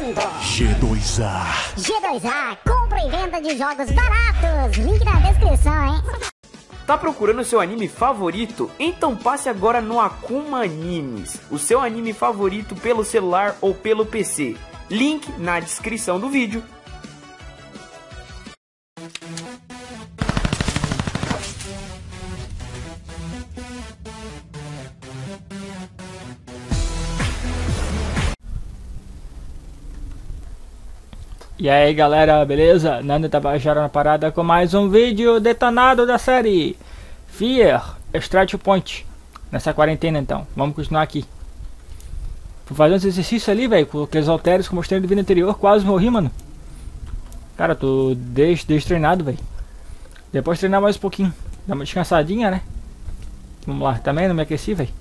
vendo. G2A. G2A, compra e venda de jogos baratos. Link na descrição, hein? Tá procurando seu anime favorito? Então passe agora no Akuma Animes, o seu anime favorito pelo celular ou pelo PC. Link na descrição do vídeo. E aí galera, beleza? Nando tá baixando na parada com mais um vídeo detonado da série Fear Extraction Point. Nessa quarentena então, vamos continuar aqui. Fui fazer uns exercícios ali, velho, com aqueles halteres que eu mostrei no vídeo anterior, quase morri, mano. Cara, tô destreinado, velho. Depois treinar mais um pouquinho, dá uma descansadinha, né? Vamos lá, também não me aqueci, velho.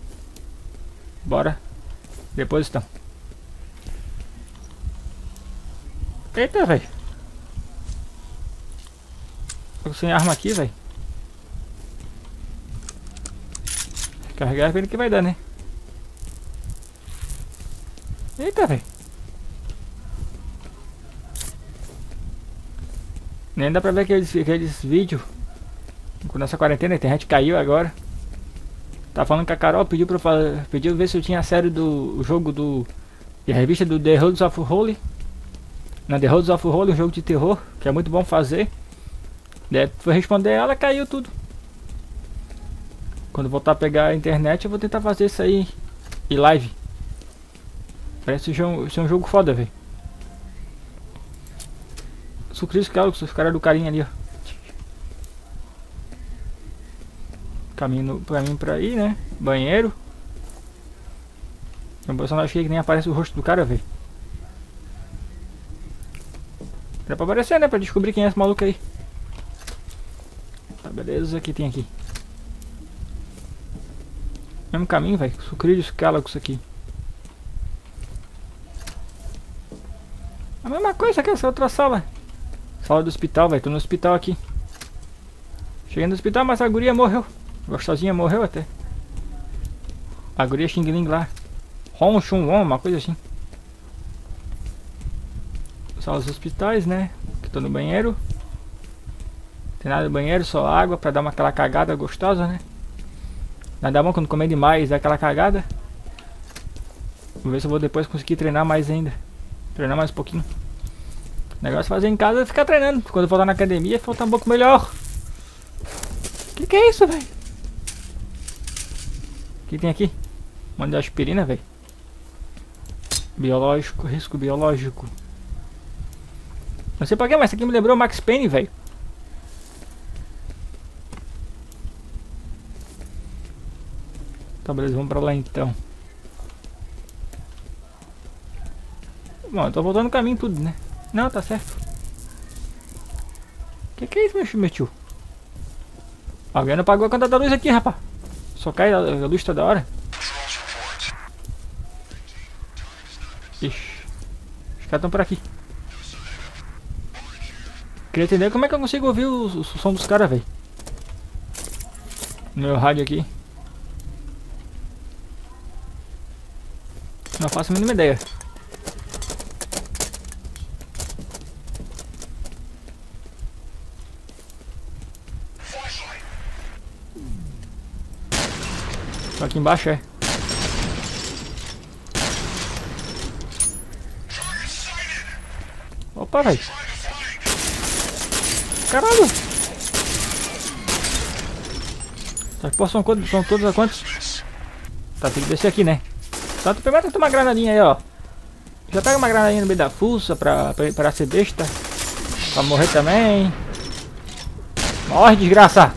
Bora, depois então. Eita, velho. Tô sem arma aqui, velho. Carregar vendo que vai dar, né? Eita, velho. Nem dá pra ver aqueles vídeos. Com nossa quarentena, a internet caiu agora. Tá falando que a Carol pediu pra eu fazer, pediu ver se eu tinha a série do jogo do... E a revista do The Rules of Rose. Na The Rules of Rose, um jogo de terror, que é muito bom fazer. Daí foi responder ela, caiu tudo. Quando voltar a pegar a internet, eu vou tentar fazer isso aí em live. Parece ser um jogo foda, velho. Sucris, cara, os caras do carinha ali, ó. Caminho pra mim pra ir, né? Banheiro. Eu só não achei que nem aparece o rosto do cara, velho. Dá pra aparecer, né? Pra descobrir quem é esse maluco aí. Tá, beleza. O que tem aqui? Mesmo caminho, velho. Sucrilhos Cálacos aqui. A mesma coisa que essa outra sala. Sala do hospital, velho. Tô no hospital aqui. Cheguei no hospital, mas a guria morreu. Gostosinha morreu até. A guria Xing Ling lá. Hon Shun Won, uma coisa assim. Só os hospitais, né? Que tô no banheiro. Tem nada no banheiro, só água pra dar uma aquela cagada gostosa, né? Nada bom quando comer demais, dá aquela cagada. Vou ver se eu vou depois conseguir treinar mais ainda. Treinar mais um pouquinho. O negócio é fazer em casa é ficar treinando. Quando eu voltar na academia, falta um pouco melhor. Que é isso, velho? O que tem aqui? Um monte de aspirina, velho. Biológico, risco biológico. Não sei pra quê, mas isso aqui me lembrou Max Payne, velho. Tá, beleza, vamos pra lá então. Bom, eu tô voltando o caminho tudo, né? Não, tá certo. Que é isso, meu tio? Alguém não pagou a conta da luz aqui, rapaz. Só cai a luz toda hora. Ixi. Os caras estão por aqui. Queria entender como é que eu consigo ouvir o som dos caras, velho. Meu rádio aqui. Não faço a mínima ideia. Só aqui embaixo é. Opa, velho. Caralho! Essas porras são todas a quantos? Tá, tem que descer aqui, né? Tá, tu primeiro toma uma granadinha aí, ó. Já pega uma granadinha no meio da fuça pra ser besta. Pra morrer também. Morre, desgraça!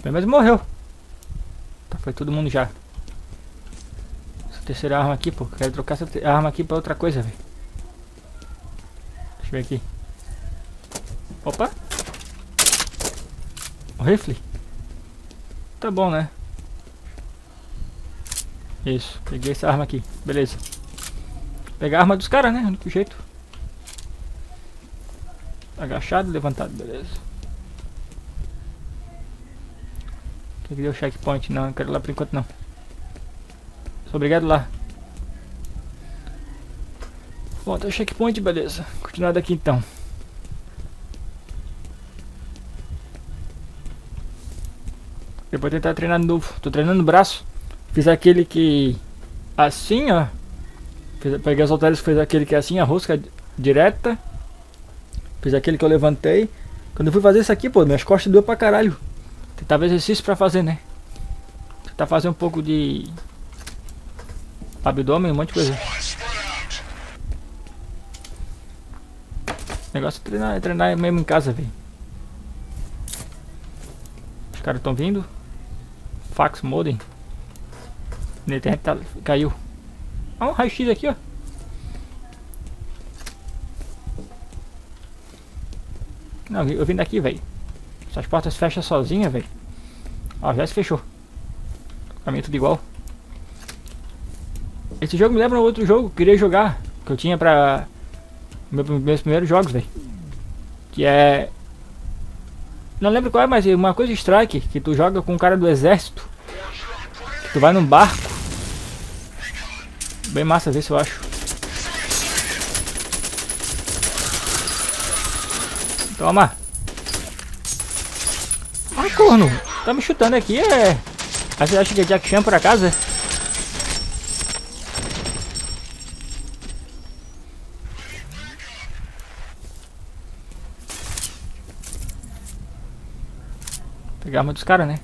Pelo menos morreu. Foi todo mundo já. Essa terceira arma aqui, pô. Quero trocar essa arma aqui pra outra coisa, velho. Deixa eu ver aqui. Opa! O rifle? Tá bom, né? Isso. Peguei essa arma aqui. Beleza. Pegar a arma dos caras, né? Do único jeito. Agachado, levantado, beleza. Tem que dar o checkpoint, não. Eu quero ir lá por enquanto, não. Sou obrigado lá. Bom, tem o checkpoint, beleza. Continuar daqui então. Eu vou tentar treinar de novo. Tô treinando o braço. Fiz aquele que... assim, ó. Peguei os halteres, fiz aquele que é assim, a rosca direta. Fiz aquele que eu levantei. Quando eu fui fazer isso aqui, pô, minhas costas doeu pra caralho. Tentava exercício pra fazer, né? Tentar fazer um pouco de... abdômen, um monte de coisa. O negócio é treinar mesmo em casa, velho. Os caras estão vindo. Fax, modem. A internet tá, caiu. Ah, um raio-x aqui, ó. Não, eu vim daqui, velho. Essas portas fecham sozinha, velho. Ó, já se fechou. O caminho é tudo igual. Esse jogo me lembra um outro jogo que eu queria jogar. Que eu tinha pra... meus primeiros jogos, velho. Que é... não lembro qual é, mas é uma coisa de strike. Que tu joga com um cara do exército. Que tu vai num barco. Bem massa, vê se eu acho. Toma. Ai, corno. Tá me chutando aqui, é... ah, você acha que é Jack Chan por acaso, é? Pegar a arma dos caras, né?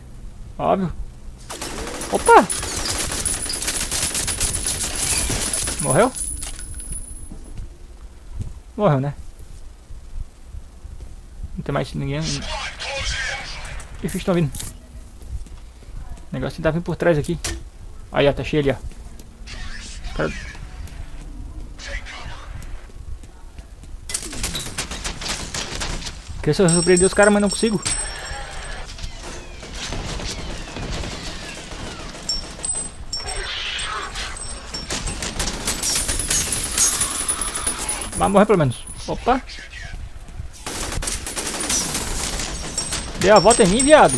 Óbvio. Opa! Morreu? Morreu, né? Não tem mais ninguém. Ih, estão vindo. O negócio tá vindo por trás aqui. Aí, ó, tá cheio ali, ó. Cara... queria só surpreender os caras, mas não consigo. Vai morrer pelo menos. Opa. Deu a volta em mim, viado.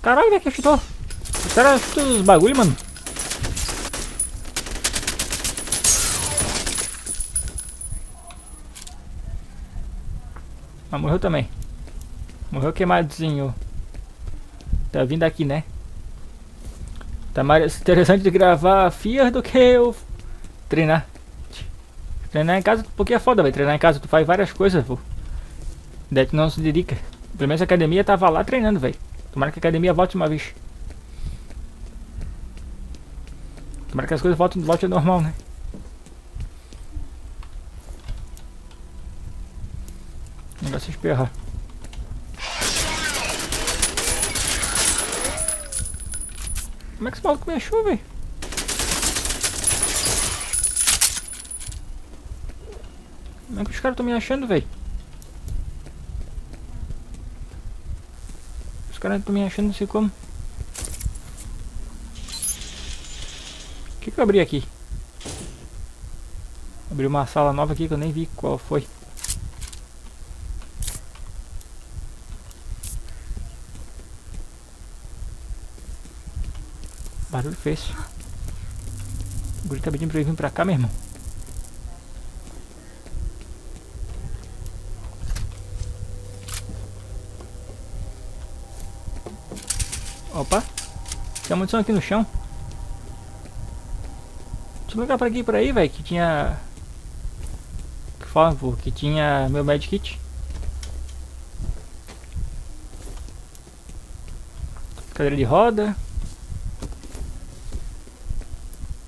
Caralho, velho, que chutou. Os caras chutam os bagulho, mano. Mas morreu também. Morreu queimadinho. Tá vindo aqui, né? Tá mais interessante de gravar Fear do que eu... treinar. Treinar em casa porque é foda, velho. Treinar em casa tu faz várias coisas, pô. Daí tu não se dedica. Pelo menos a academia tava lá treinando, velho. Tomara que a academia volte uma vez. Tomara que as coisas voltem ao normal, né? O negócio é esperar. Como é que esse maluco me achou, velho? Como é que os caras estão me achando, velho? Os caras estão me achando, não sei como. O que eu abri aqui? Abri uma sala nova aqui que eu nem vi qual foi. Barulho fez. O guri tá pedindo pra eu vir pra cá, meu irmão. Opa, tem munição aqui no chão. Deixa eu ligar pra aqui, pra aí, velho, que tinha... por favor, que tinha meu medkit. Cadeira de roda.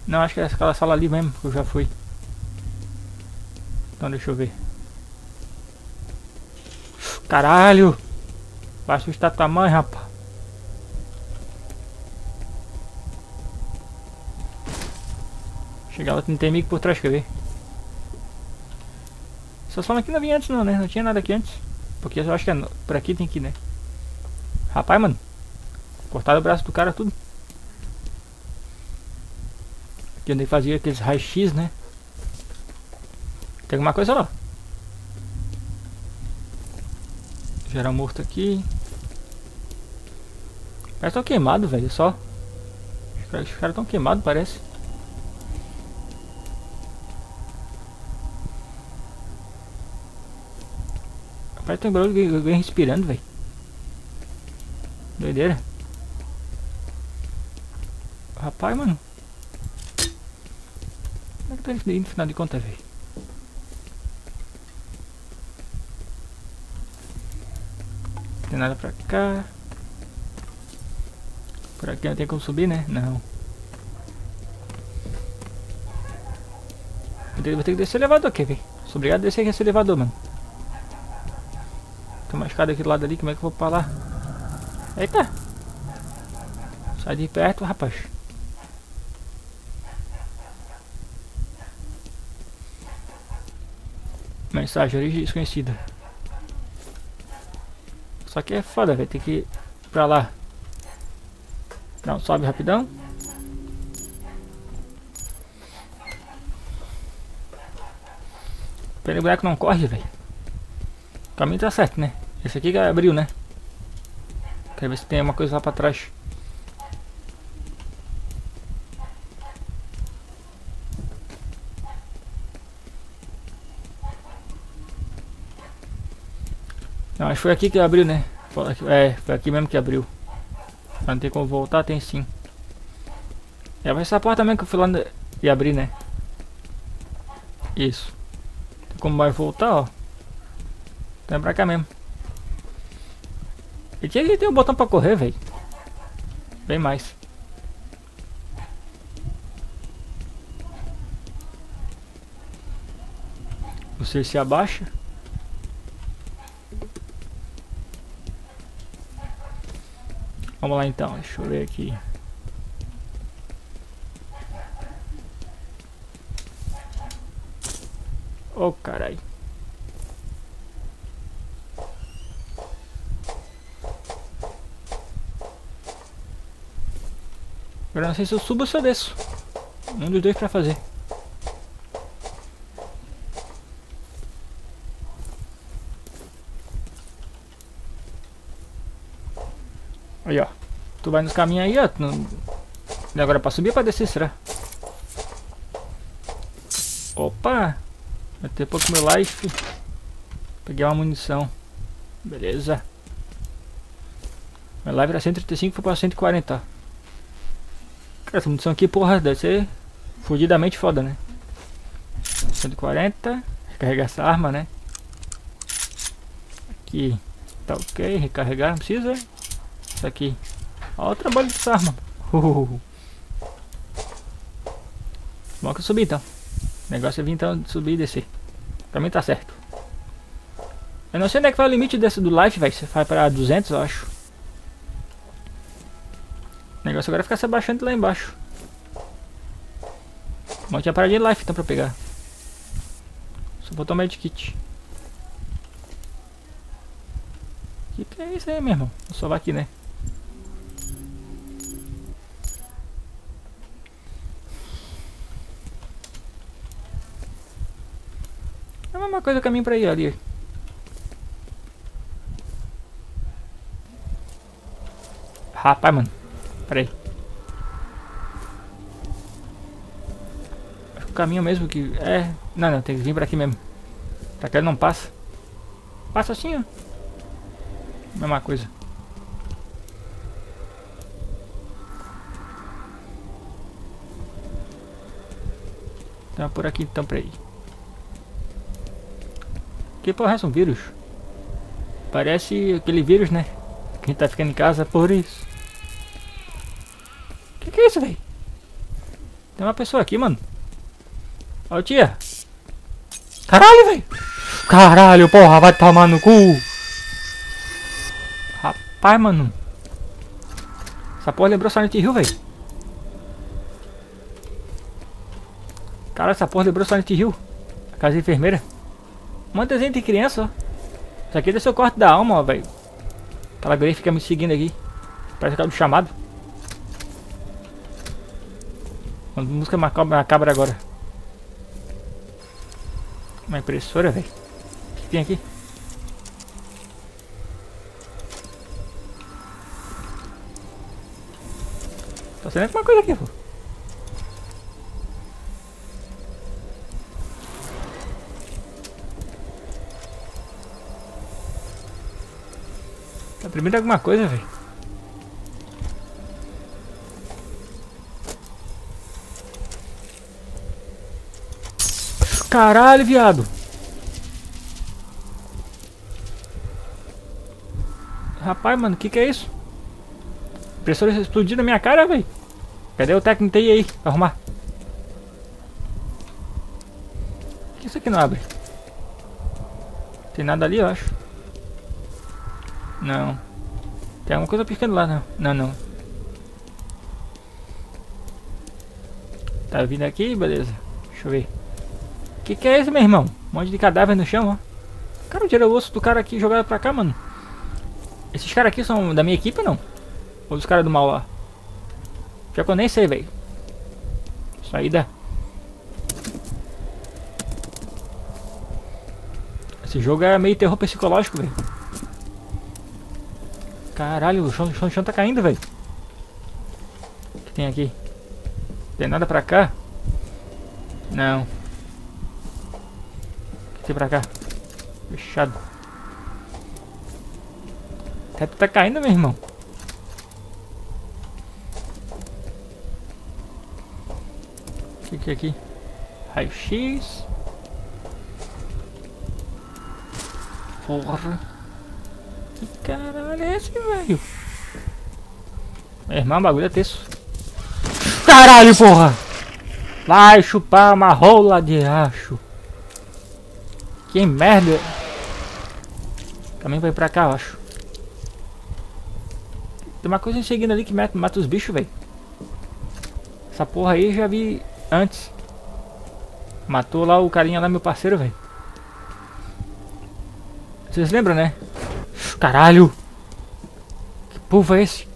Não, acho que é aquela sala ali mesmo, que eu já fui. Então deixa eu ver. Caralho! Vai assustar tua mãe, rapaz. Chegar lá, não tem inimigo por trás, quer ver? Essa sala aqui não vinha antes não, né? Não tinha nada aqui antes. Porque eu acho que é no... por aqui tem que ir, né? Rapaz, mano. Cortaram o braço do cara, tudo. Aqui onde fazia aqueles raios-x, né? Tem alguma coisa lá? Geral morto aqui. Parece que tão queimado, velho, só. Os caras tão queimados, parece. Parece que tem um barulho de alguém respirando, velho. Doideira. Rapaz, mano. Como é que tá indo no final de contas, velho? Não tem nada pra cá. Por aqui não tem como subir, né? Não. Vou ter que descer o elevador aqui, velho. Sou obrigado a descer aqui esse elevador, mano. Tem uma escada aqui do lado ali, como é que eu vou pra lá? Eita! Sai de perto, rapaz. Mensagem, origem desconhecida. Só que é foda, velho. Tem que ir pra lá. Não, sobe rapidão. Pelo buraco não corre, velho. O caminho tá certo, né? Esse aqui abriu, né? Quero ver se tem alguma coisa lá pra trás. Não, acho que foi aqui que abriu, né? É, foi aqui mesmo que abriu. Não tem como voltar, tem sim. É, mas essa porta mesmo que eu fui lá no... e abri, né? Isso. Tem como mais voltar, ó. Então é pra cá mesmo. E tinha que ter um botão pra correr, velho. Bem mais. Você se abaixa. Vamos lá então, deixa eu ver aqui. Oh, carai. Agora não sei se eu subo ou se eu desço. Um dos dois pra fazer. Aí, ó. Tu vai nos caminhos aí, ó. Não... E agora pra subir ou pra descer, será? Opa! Vai ter pouco meu life. Peguei uma munição. Beleza. Meu life era 135, foi pra 140, ó. Cara, essa munição aqui, porra, deve ser fudidamente foda, né? 140. Recarregar essa arma, né? Aqui. Tá ok. Recarregar, não precisa. Isso aqui. Olha o trabalho dessa arma. Bom que eu subi então. O negócio é vir então subir e descer. Pra mim tá certo. Eu não sei onde é que vai o limite desse do life, velho. Você vai pra 200, eu acho. O negócio agora é ficar se abaixando lá embaixo. Bom, tinha parada de life então pra pegar. Só botar o medkit. O que é isso aí, meu irmão? Vou salvar aqui, né? É a mesma coisa o caminho pra ir ali. Rapaz, mano. Pera aí. Acho que o caminho mesmo que... É... Não, não. Tem que vir pra aqui mesmo. Pra cá ele não passa. Passa assim, ó. Mesma coisa. Tá por aqui então, pra aí. Que porra é um vírus? Parece aquele vírus, né? Quem tá ficando em casa por isso. Que é isso, velho? Tem uma pessoa aqui, mano. Ó, tia. Caralho, velho. Caralho, porra, vai tomar no cu. Pai, mano. Essa porra lembrou Silent Hill, velho. Cara, essa porra lembrou Silent Hill. A casa de enfermeira. Um desenho de criança, ó. Isso aqui é seu corte da alma, ó, velho. Aquela guria fica me seguindo aqui. Parece aquela do chamado. Uma música macabra agora. uma impressora, velho. O que tem aqui? Tá saindo alguma coisa aqui, pô. Tá primeiro alguma coisa, velho. Caralho, viado. Rapaz, mano, o que é isso? Impressora explodiu na minha cara, velho. Cadê o técnico aí pra arrumar? Por que isso aqui não abre? Tem nada ali, eu acho. Não. Tem alguma coisa piscando lá, não. Não, não. Tá vindo aqui, beleza. Deixa eu ver. Que é isso, meu irmão? Um monte de cadáver no chão, ó. Cara, eu tirei o osso do cara aqui e jogaram pra cá, mano. Esses caras aqui são da minha equipe ou não? Ou dos caras do mal lá? Já que eu nem sei, velho. Saída. Esse jogo é meio terror psicológico, velho. Caralho, o chão tá caindo, velho. O que tem aqui? Tem nada pra cá? Não. Tem pra cá. Fechado. O teto tá caindo, meu irmão. O que é aqui? Raio-X. Porra. Que caralho é esse, velho? Meu irmão, o bagulho é tenso. Caralho, porra! Vai chupar uma rola de acho. Que merda! Também vai pra cá, eu acho. Tem uma coisa seguindo ali que mata os bichos, velho. Essa porra aí eu já vi antes. Matou lá o carinha lá, meu parceiro, velho. Vocês lembram, né? Caralho! Que povo é esse?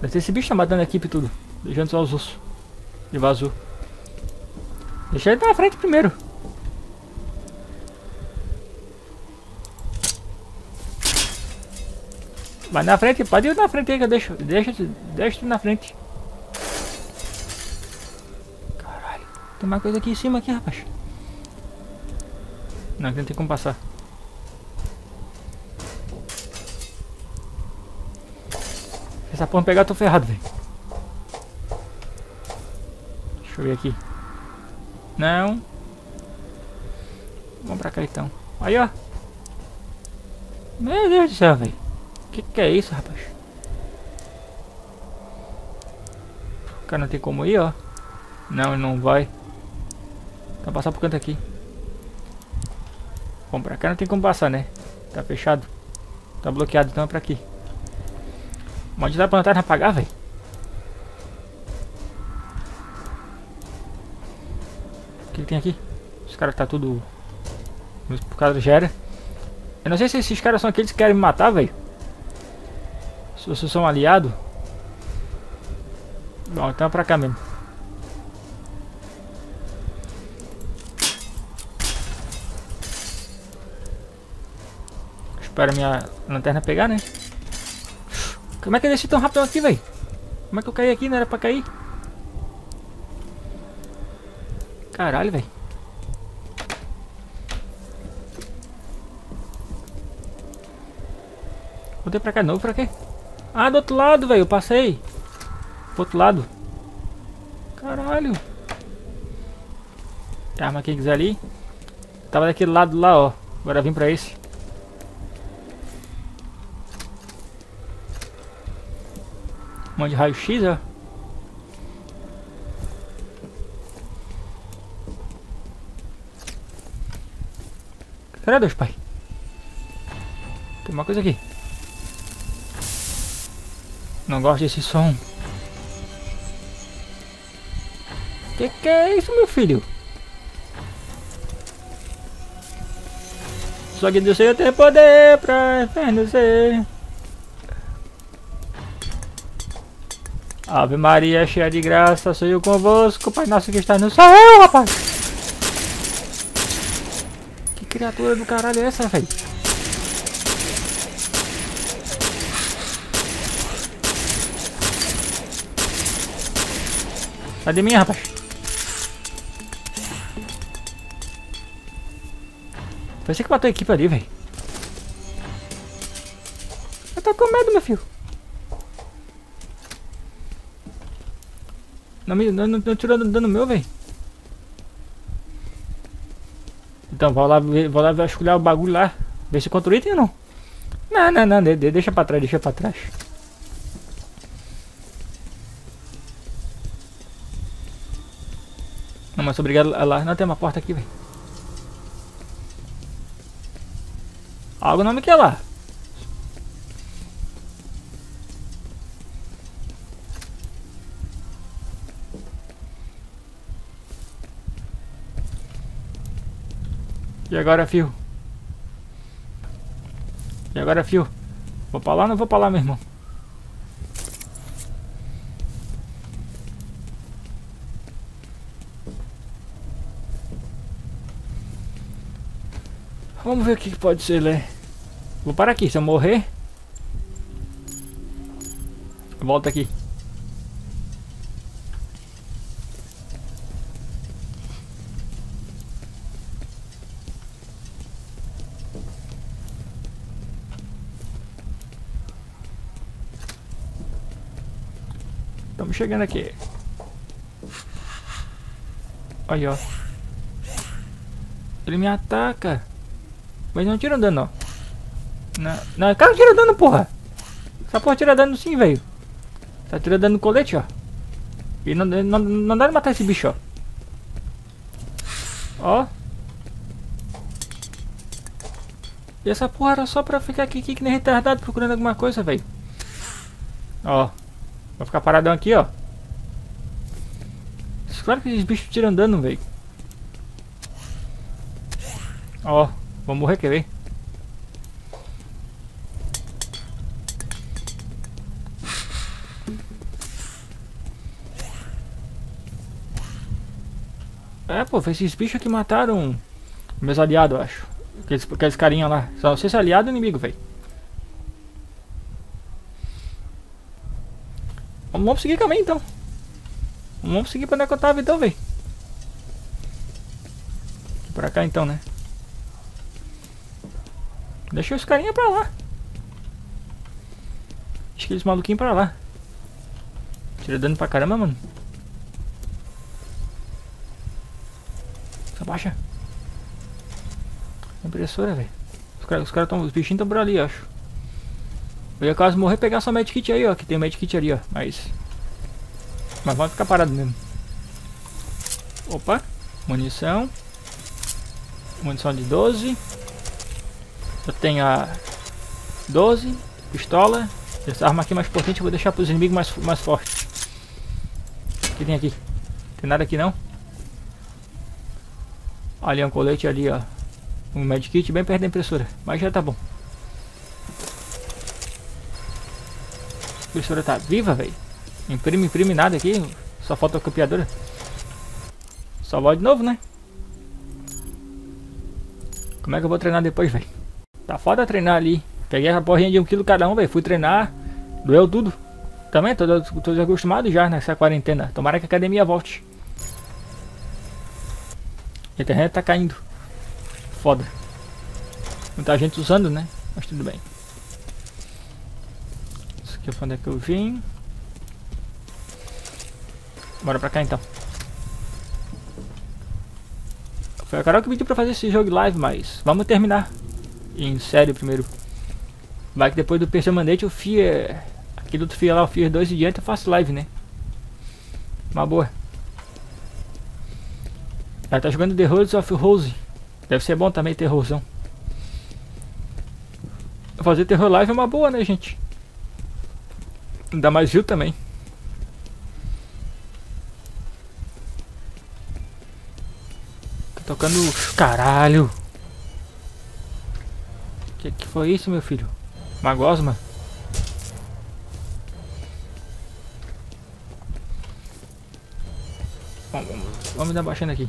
Deve ser esse bicho tá matando a equipe tudo. Deixando só os ossos. E vazou. Deixa ele na frente primeiro. Vai na frente, pode ir na frente aí que eu deixo. Deixa na frente. Caralho, tem uma coisa aqui em cima aqui, rapaz. Não, não tem como passar. Se essa porra pegar, eu tô ferrado, velho. Deixa eu ver aqui. Não. Vamos pra cá então. Aí, ó. Meu Deus do céu, velho. Que é isso, rapaz? O cara não tem como ir, ó. Não, ele não vai. Tá passar pro canto aqui. Bom, pra cá não tem como passar, né? Tá fechado. Tá bloqueado, então é pra aqui. Onde dá pra plantar e apagar, velho? O que tem aqui? Os caras tá tudo... Por causa do gera. Eu não sei se esses caras são aqueles que querem me matar, velho. Se vocês são aliados. Bom, então é pra cá mesmo. Espero minha lanterna pegar, né? Como é que eu desci tão rápido aqui, velho? Como é que eu caí aqui? Não era pra cair? Caralho, velho. Voltei pra cá de novo, pra quê? Ah, do outro lado, velho. Eu passei. Pro outro lado. Caralho. A arma que quiser ali. Tava daquele lado lá, ó. Agora vim pra esse. Um monte de raio-x, ó. Cadê Deus, pai? Tem uma coisa aqui. Não gosto desse som. Que é isso, meu filho? Só que do Senhor tem poder pra enfermecer. Ave Maria, cheia de graça, sou eu convosco. Pai nosso que está no céu, rapaz. criatura do caralho é essa, velho? Sai de mim, rapaz. Parecia que matou a equipe ali, velho. Eu tô com medo, meu filho. Não tirou dano meu, velho. Então, vou lá vasculhar o bagulho lá. Ver se contra o item ou não. Não. Deixa pra trás, deixa pra trás. Não, mas obrigado lá. Não, tem uma porta aqui, velho. Algo não me quer lá. E agora, fio? E agora, fio? Vou pra lá ou não vou pra lá, meu irmão? Vamos ver o que pode ser, né? Vou parar aqui, se eu morrer... Volta aqui. Estamos chegando aqui. Olha, ó. Ele me ataca. Mas não tira dano, ó. Não, cara, tira dano, porra. Essa porra tira dano sim, velho. Tá tirando dano no colete, ó. E não dá pra matar esse bicho, ó. Ó. E essa porra era só pra ficar aqui que nem retardado procurando alguma coisa, velho. Ó. Vai ficar paradão aqui, ó. Claro que esses bichos tiram dano, velho. Ó. Vou morrer, quer ver? É, pô, foi esses bichos que mataram meus aliados, eu acho. Aqueles carinha lá. Só não sei se é aliado ou inimigo, velho. Vamos seguir caminho, então. Vamos seguir pra onde é que eu tava, então, velho. Pra cá, então, né? Deixa os carinha pra lá. Acho que eles maluquinhos pra lá. Tira dano pra caramba, mano. Só baixa. Impressora, velho. Os bichinhos tão por ali, eu acho. Eu ia quase morrer pegar só medkit aí, ó. Que tem o medkit ali, ó. Mas vamos ficar parado mesmo. Opa. Munição. Munição de 12. Eu tenho a 12, pistola, essa arma aqui mais potente eu vou deixar para os inimigos mais fortes. O que tem aqui? Tem nada aqui não? Ali é um colete ali, ó. Um medkit bem perto da impressora, mas já tá bom. A impressora tá viva, velho. Imprime nada aqui, só falta a copiadora. Salvar de novo, né? Como é que eu vou treinar depois, velho? Tá foda treinar ali. Peguei a porrinha de 1 kg cada um, velho. Fui treinar. Doeu tudo. Também tô desacostumado já nessa quarentena. Tomara que a academia volte. A internet tá caindo. Foda. Muita gente usando, né? Mas tudo bem. Isso aqui é pra onde é que eu vim. Bora pra cá então. Foi a Carol que pediu pra fazer esse jogo live, mas vamos terminar. Em sério primeiro. Vai que depois do PC Mandate o Fear. Aquele outro Fear lá, o Fear 2 e diante eu faço live, né? Uma boa. Ela tá jogando The Rules of Rose. Deve ser bom também ter terrorzão. Fazer terror live é uma boa, né, gente? Ainda mais viu também. Tá tocando. Caralho! Que foi isso, meu filho? Uma gosma? Vamos dar baixando aqui.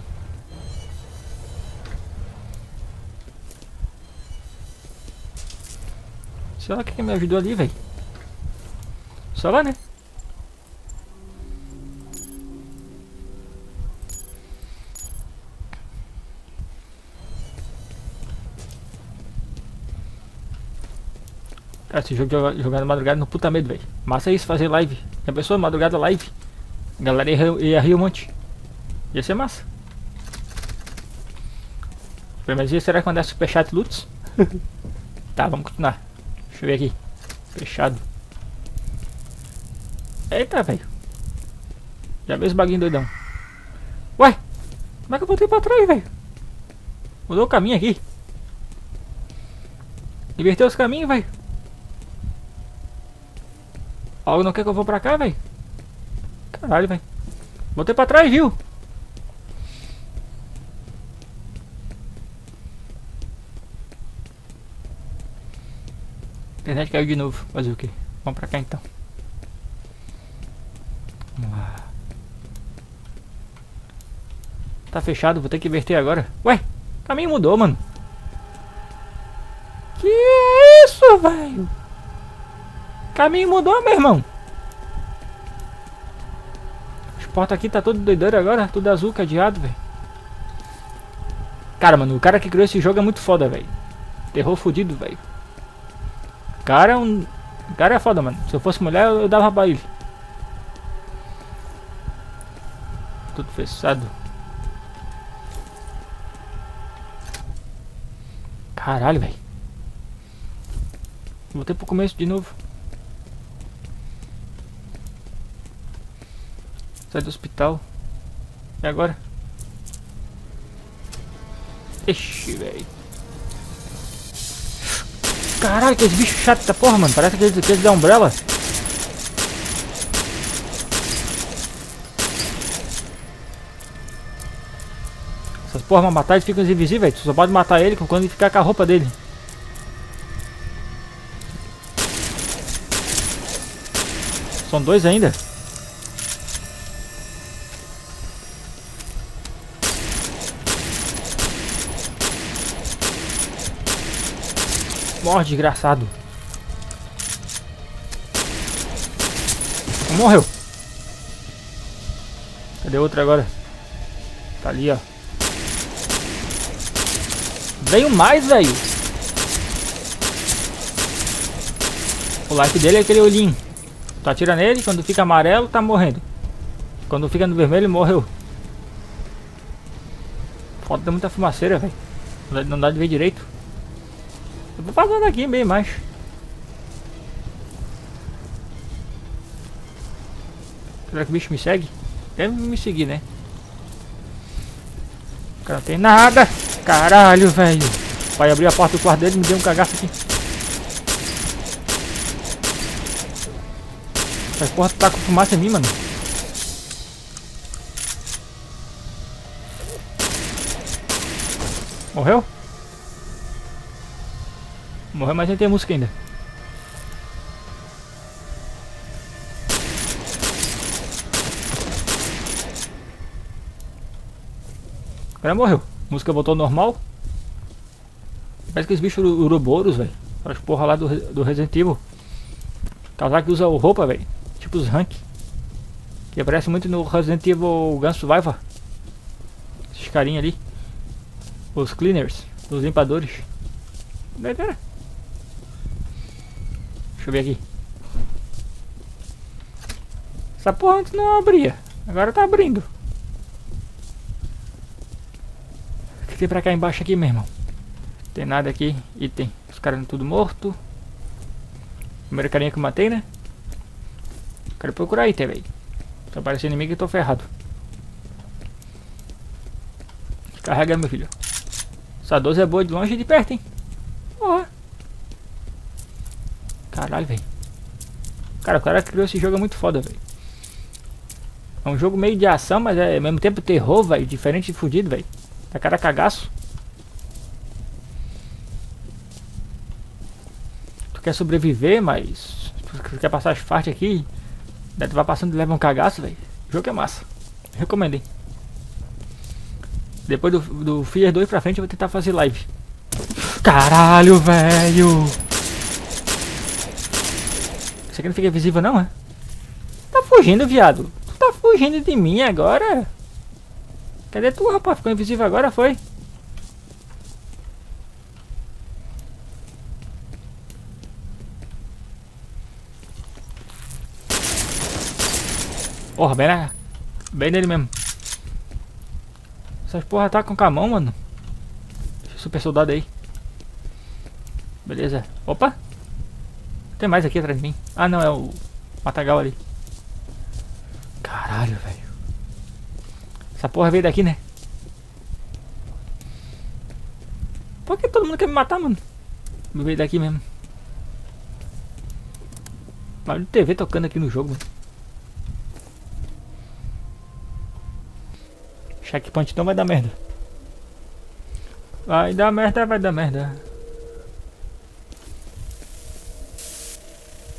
Só que me ajudou ali, velho. Só lá, né? Cara, esse jogo jogar na madrugada no puta medo, velho. Massa é isso, fazer live. Já pensou? Madrugada live. A galera ia rir um monte. Ia ser massa. Primeiro dia, será que mandar superchat Lutz? Tá, vamos continuar. Deixa eu ver aqui. Fechado. Eita, velho. Já veio os baguinhos doidão. Ué, como é que eu voltei pra trás, velho? Mudou o caminho aqui. Inverteu os caminhos, velho. Algo não quer que eu vou pra cá, velho. Caralho, velho. Voltei pra trás, viu? A internet caiu de novo. Fazer o que? Vamos pra cá então. Vamos lá. Tá fechado, vou ter que inverter agora. Ué, o caminho mudou, mano. Que é isso, velho? Caminho mudou, meu irmão. As portas aqui tá todo doideiro agora. Tudo azul, cadeado, velho. Cara, mano, o cara que criou esse jogo é muito foda, velho. Terror fudido, velho. Cara é foda, mano. Se eu fosse mulher, eu dava pra ele. Tudo fechado. Caralho, velho. Voltei pro começo de novo. Sai do hospital. E agora? Ixi, velho. Caralho, que bicho chato da porra, mano. Parece aqueles da Umbrella. Essas porra vão matar, eles ficam invisíveis, velho. Tu só pode matar ele quando ele ficar com a roupa dele. São dois ainda. Morre, desgraçado. Morreu. Cadê outro agora? Tá ali, ó. Veio mais, velho. O like dele é aquele olhinho. Tu atira nele, quando fica amarelo, tá morrendo. Quando fica no vermelho, morreu. Falta muita fumaceira, velho. Não dá de ver direito. Eu vou passando aqui bem mais. Será que o bicho me segue? Deve me seguir, né? O cara não tem nada. Caralho, velho. Vai abrir a porta do quarto dele e me deu um cagaço aqui. Essa porra tá com fumaça em mim, mano. Morreu? Morreu, mas nem tem música ainda. O cara morreu. A música voltou ao normal. Parece que os bichos uroboros, velho. As porra lá do Resident Evil. Casaco que usa roupa, velho. Tipo os Rank. Que aparece muito no Resident Evil Gun Survivor. Esses carinha ali. Os cleaners. Os limpadores. Doideira. Deixa eu ver aqui. Essa porra antes não abria. Agora tá abrindo. O que tem pra cá embaixo aqui, meu irmão? Tem nada aqui. Item. Os caras tudo morto. Primeiro carinha que eu matei, né? Quero procurar item, velho. Se aparecer inimigo, eu tô ferrado. Carrega, meu filho. Essa 12 é boa de longe e de perto, hein? Porra. Caralho, velho. Cara, o cara que criou esse jogo é muito foda, velho. É um jogo meio de ação, mas é ao mesmo tempo terror, velho. Diferente de fudido, velho. Tá cara cagaço. Tu quer sobreviver, mas... Tu quer passar as partes aqui. Daí tu vai passando e leva um cagaço, velho. O jogo é massa. Recomendo, hein. Depois do Fear 2 pra frente eu vou tentar fazer live. Caralho, velho. Isso aqui não fica visível não, é? Tá fugindo, viado. Tu tá fugindo de mim agora? Cadê tu, rapaz? Ficou invisível agora, foi? Porra, bem, né? Bem nele mesmo. Essas porra tá com a mão, mano. Super soldado aí. Beleza. Opa. Tem mais aqui atrás de mim. Ah, não. É o matagal ali. Caralho, velho. Essa porra veio daqui, né? Por que todo mundo quer me matar, mano? Veio daqui mesmo. Barulho de TV tocando aqui no jogo, mano. Checkpoint não vai dar merda. Vai dar merda, vai dar merda.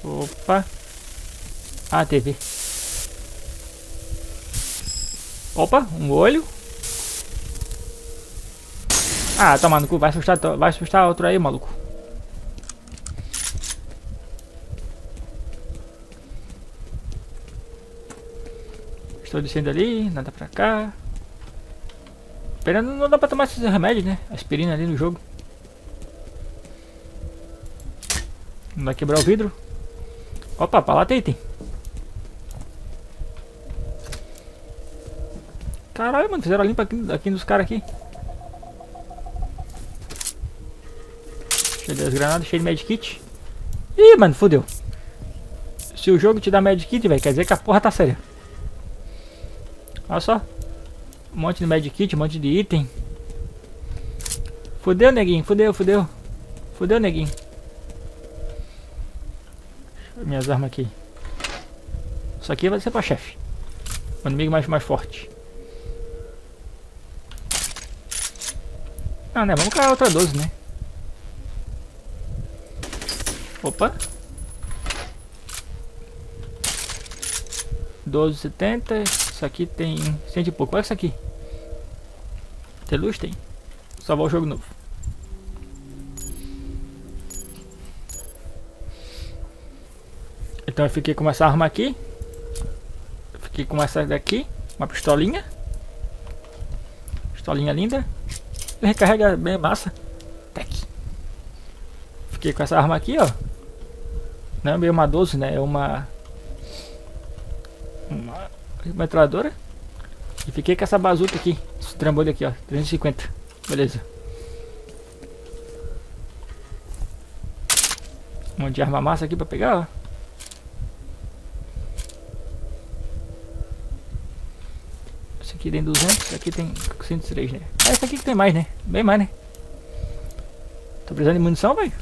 Opa. Ah, TV. Opa, um olho. Ah, toma no cu, vai assustar outro aí, maluco. Estou descendo ali, nada pra cá. Esperando, não dá pra tomar esses remédios, né? Aspirina ali no jogo. Não vai quebrar o vidro. Opa, pra lá tem item. Caralho, mano, fizeram a limpa aqui nos caras aqui. Cheio das granadas, cheio de medkit. Ih, mano, fodeu. Se o jogo te dá medkit, velho, quer dizer que a porra tá séria. Olha só. Um monte de medkit, um monte de item. Fudeu, neguinho, fudeu, fudeu. Fudeu, neguinho. Deixa eu minhas armas aqui. Isso aqui vai ser pra chefe. O inimigo mais forte. Ah, né, vamos cair outra 12, né? Opa. 12,70. Isso aqui tem 100 e pouco. Olha isso aqui. Tem luz? Tem. Salvar o jogo novo. Então eu fiquei com essa arma aqui. Eu fiquei com essa daqui. Uma pistolinha. Pistolinha linda. Recarrega bem massa. Tec. Fiquei com essa arma aqui, ó. Não é meio uma 12, né? É uma... metralhadora. E fiquei com essa bazuca aqui. Esse trambolho aqui, ó. 350. Beleza. Um monte de arma massa aqui pra pegar, ó. Esse aqui tem 200. Esse aqui tem 103, né? É esse aqui que tem mais, né? Bem mais, né? Tô precisando de munição, velho.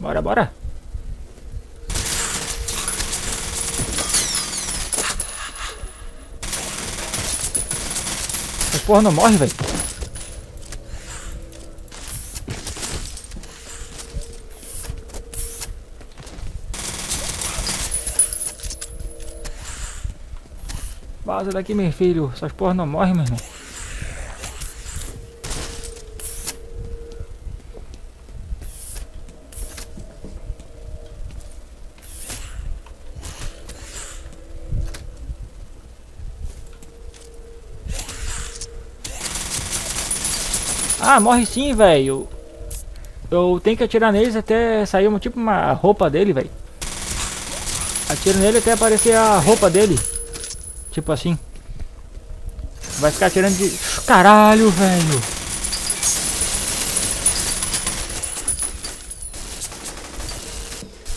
Bora, bora. Porra, não morre, velho. Vaza daqui, meu filho. Essas porra não morrem, meu irmão. Ah, morre sim, velho. Eu tenho que atirar neles até sair uma roupa dele, velho. Atiro nele até aparecer a roupa dele. Tipo assim. Vai ficar atirando de... Caralho, velho.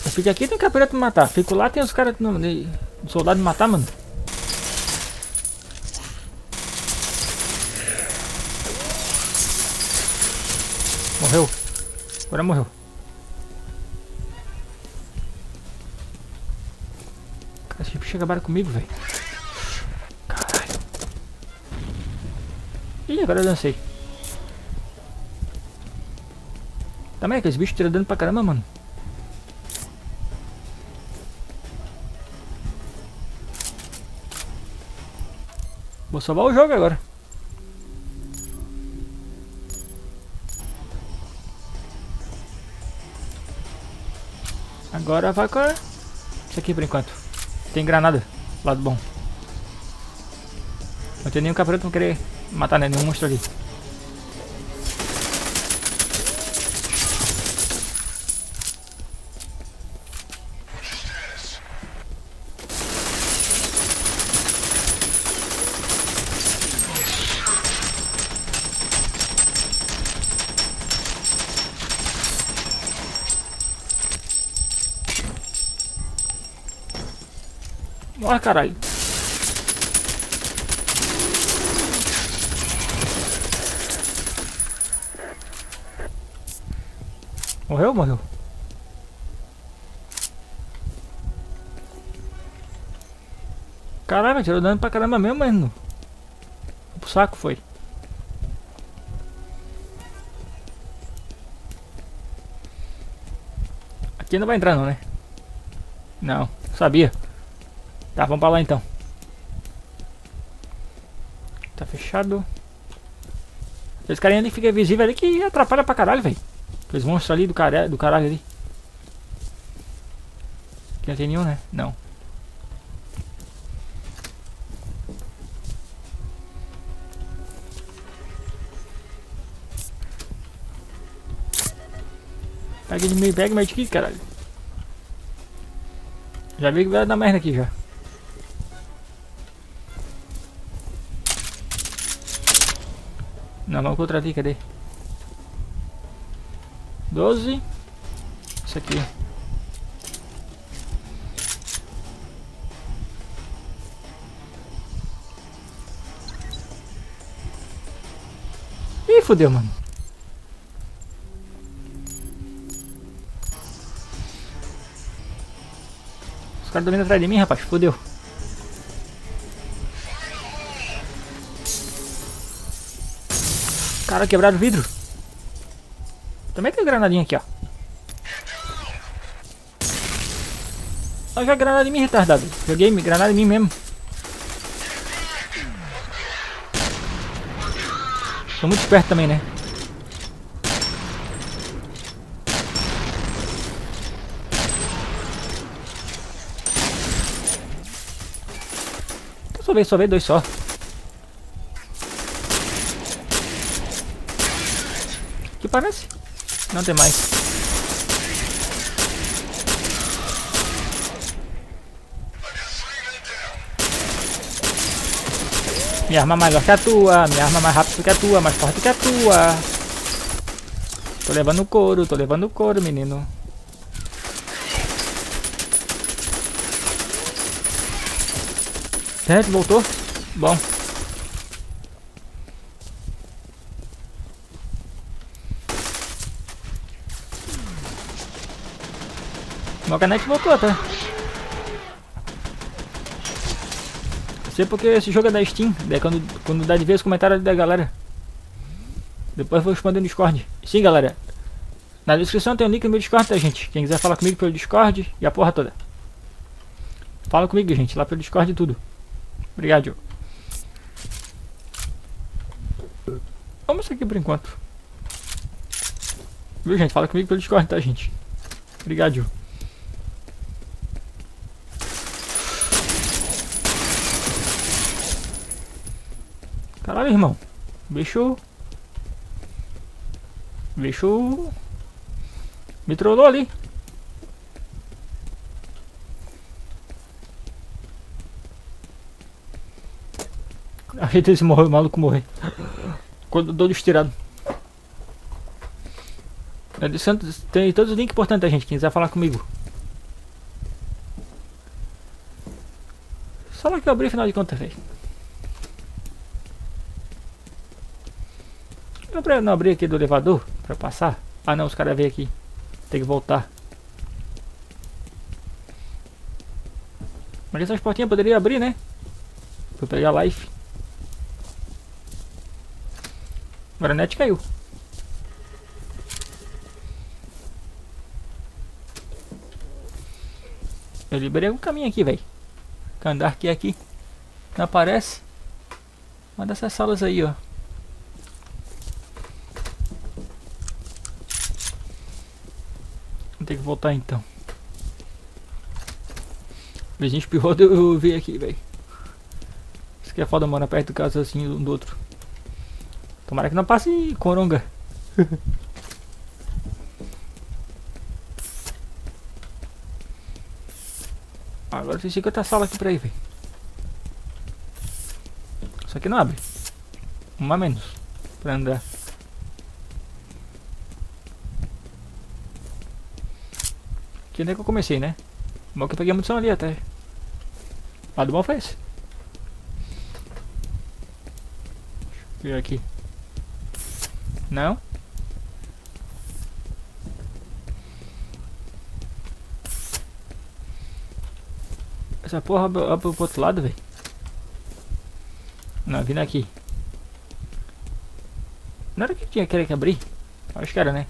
Eu fico aqui, tem capeta me matar. Fico lá, tem os caras... soldado me matar, mano. Morreu. Agora morreu. Cara, esses bichos acabaram comigo, velho. Caralho. Ih, agora eu dancei. Também é que esses bichos tiram dano pra caramba, mano. Vou salvar o jogo agora. Agora vai com isso aqui por enquanto. Tem granada, lado bom. Não tem nenhum cabrito pra querer matar, né? Nenhum monstro ali. Olha, caralho. Morreu? Morreu. Caralho, tirou dano pra caramba mesmo, mano. O saco foi. Aqui não vai entrar não, né? Não, sabia. Tá, vamos pra lá então. Tá fechado. Esse carinha ali que fica visível ali que atrapalha pra caralho, velho. Aqueles monstros ali do caralho ali. Aqui não tem nenhum, né? Não. Pega de meio, pega mais de que, caralho. Já vi que vai dar merda aqui já. Não, vamos contra ali, cadê? 12. Isso aqui. Ih, fodeu, mano. Os caras estão vindo atrás de mim, rapaz. Fodeu. Cara, quebraram o vidro. Também tem granadinha aqui, ó. Olha a granada em mim, retardado. Joguei granada em mim mesmo. Tô muito esperto também, né? Só veio dois só. Que parece? Não tem mais. Minha arma maior que a tua, minha arma mais rápida que a tua, mais forte que a tua. Tô levando couro, menino. Certo, voltou? Bom. Meu canete voltou, tá? Eu sei porque esse jogo é da Steam, daí quando dá de ver os comentários da galera. Depois eu vou responder no Discord. Sim, galera. Na descrição tem um link no meu Discord, tá, gente? Quem quiser falar comigo pelo Discord e a porra toda. Fala comigo, gente, lá pelo Discord e tudo. Obrigado. Vamos aqui por enquanto. Viu, gente? Fala comigo pelo Discord, tá, gente? Obrigado. Caralho, irmão. Bicho. Me trollou ali. Ajeita esse maluco morrer. Quando todo estirado. Tem todos os links importantes, tá, gente? Quem quiser falar comigo. Só lá que eu abri, afinal de contas, velho. Eu não abri aqui do elevador pra passar. Ah não, os caras veio aqui. Tem que voltar. Mas essas portinhas poderiam abrir, né? Vou pegar a life. Agora a net caiu. Eu liberei um caminho aqui, velho. Andar que é aqui. Não aparece. Uma dessas salas aí, ó. Tem que voltar então. Vizinho espirrou, eu vi aqui, velho. Isso que é foda, mano, perto do caso assim um do outro. Tomara que não passe coronga. Agora tem 50 salas aqui pra ir, velho. Isso aqui não abre. Uma a menos pra andar. Aqui onde é que eu comecei, né? Bom que eu peguei a munição ali até. Lá do bom foi esse. Deixa eu ver aqui. Não. Essa porra abre pro outro lado, velho. Não, vindo aqui. Não era que tinha que abrir? Acho que era, né?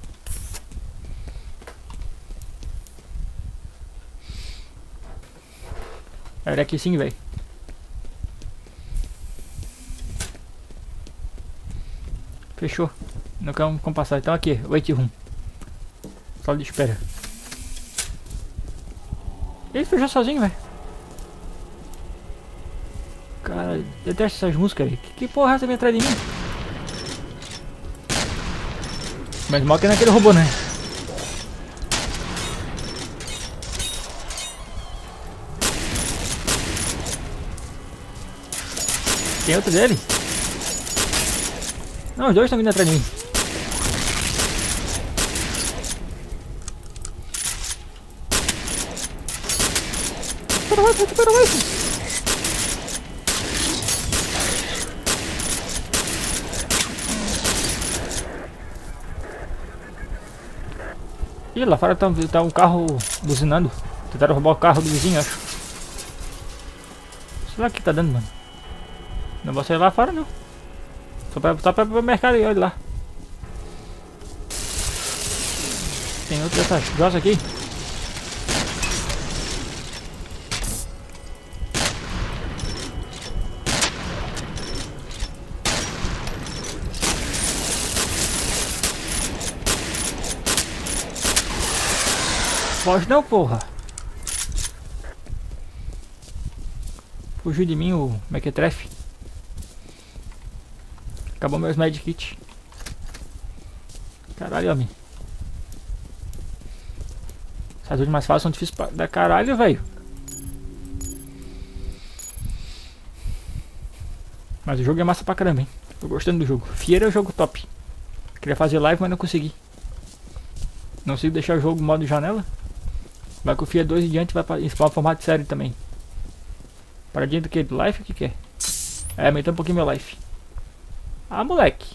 Era aqui sim, velho. Fechou. Não quero compassar. Então aqui, wait room. Sala de espera. Ele fechou sozinho, velho. Cara, detesto essas músicas, velho. Que porra essa vem atrás de mim? Mas mal que não é aquele robô, né? Tem outro dele? Não, os dois estão vindo atrás de mim. Para o outro. Ih, lá fora tá um carro buzinando. Tentaram roubar o carro do vizinho, acho. Sei lá o que tá dando, mano. Não vou sair lá fora, não. Só pra o mercado aí, olha lá. Tem outra dessas grossas aqui. Foge não, porra. Fugiu de mim o mequetrefe. Acabou meus medkit. Caralho, homem. Essas duas mais fáceis são difíceis pra... Da caralho, velho. Mas o jogo é massa pra caramba, hein. Tô gostando do jogo. Fear é o jogo top. Queria fazer live, mas não consegui. Não consigo deixar o jogo modo janela. Vai com o Fear 2 e diante, vai pra spawn formato de série também. Paradinha do que? Do life? O que que é? É, aumentou um pouquinho meu life. Ah, moleque.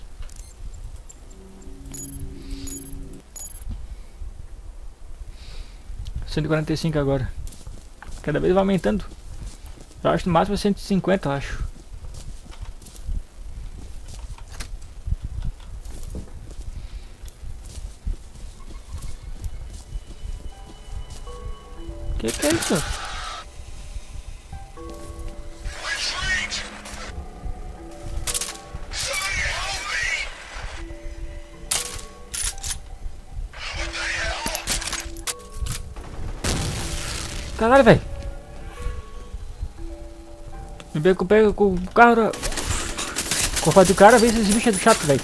R$145 agora. Cada vez vai aumentando. Eu acho no máximo R$150, eu acho. Que é isso? Caralho, velho. Me pego com o carro. Corpo do cara, vê se esse bicho é do chato, velho.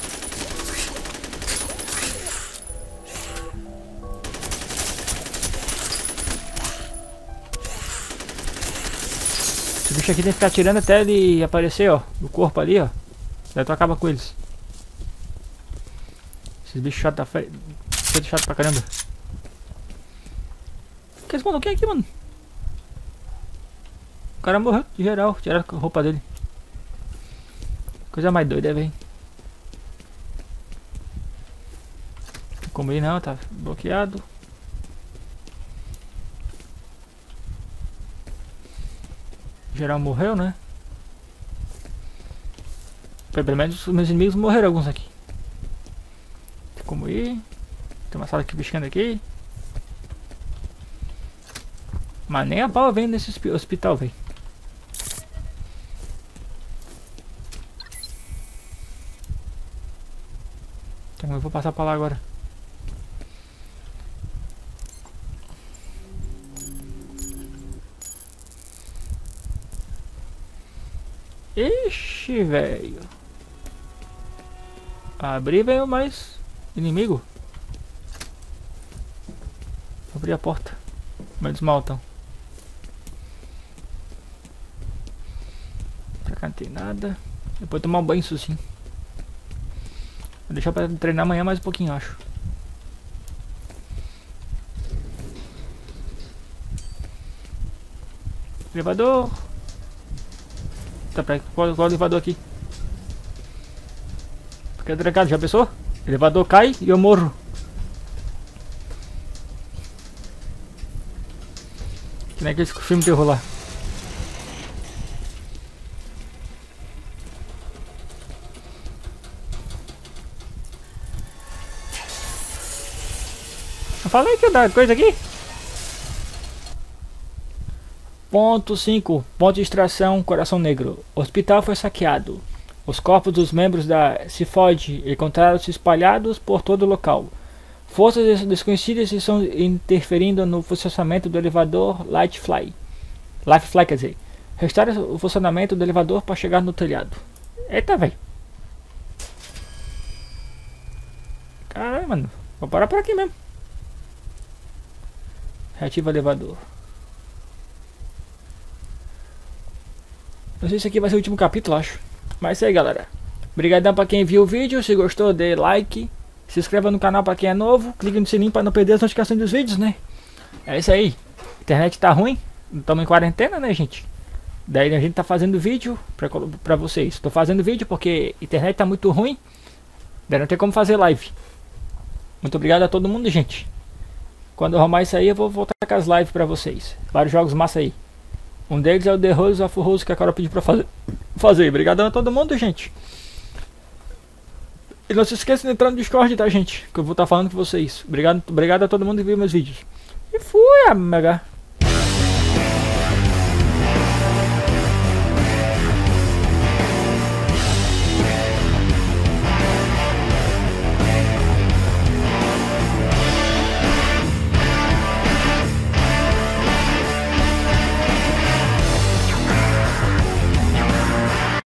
Esse bicho aqui tem que ficar atirando até ele aparecer, ó. Do corpo ali, ó. Daí tu acaba com eles. Esses bichos chato da frente. Chato pra caramba. Que esse maluquinho aqui, mano? O cara morreu de geral, tiraram a roupa dele. Coisa mais doida, velho. Como ele não, tá bloqueado. Geral morreu, né? Pelo menos os meus inimigos morreram alguns aqui. Tem como ir. Tem uma sala aqui buscando aqui. Mas nem a bala vem nesse hospital, velho. Então eu vou passar pra lá agora. Ixi, velho. Abri, veio mais inimigo. Abri a porta. Mas desmaltam. Pra cá não tem nada. Depois tomar um banho, isso sim. Vou deixar pra treinar amanhã mais um pouquinho, acho. Elevador. Tá, pra qual elevador aqui? Fica trancado, já pensou? Elevador cai e eu morro. Que nem aquele filme de terror lá. Eu falei que ia dar coisa aqui. Ponto 5. Ponto de extração, Coração Negro. O hospital foi saqueado. Os corpos dos membros da Cifode encontraram-se espalhados por todo o local. Forças desconhecidas estão interferindo no funcionamento do elevador Lightfly. Lightfly, quer dizer. Restaura o funcionamento do elevador para chegar no telhado. Eita, velho. Caralho, mano. Vou parar por aqui mesmo. Reativa o elevador. Não sei se aqui vai ser o último capítulo, acho. Mas é aí, galera. Obrigadão pra quem viu o vídeo. Se gostou, dê like. Se inscreva no canal pra quem é novo. Clique no sininho pra não perder as notificações dos vídeos, né? É isso aí. A internet tá ruim. Estamos em quarentena, né, gente? Daí a gente tá fazendo vídeo pra vocês. Tô fazendo vídeo porque a internet tá muito ruim. Daí não tem como fazer live. Muito obrigado a todo mundo, gente. Quando eu arrumar isso aí, eu vou voltar com as lives pra vocês. Vários jogos massa aí. Um deles é o The Rules of Rose, que a Carol pediu pra fazer. Obrigadão a todo mundo, gente. E não se esqueçam de entrar no Discord, tá, gente? Que eu vou estar falando com vocês. Obrigado a todo mundo que viu meus vídeos. E fui, amiga.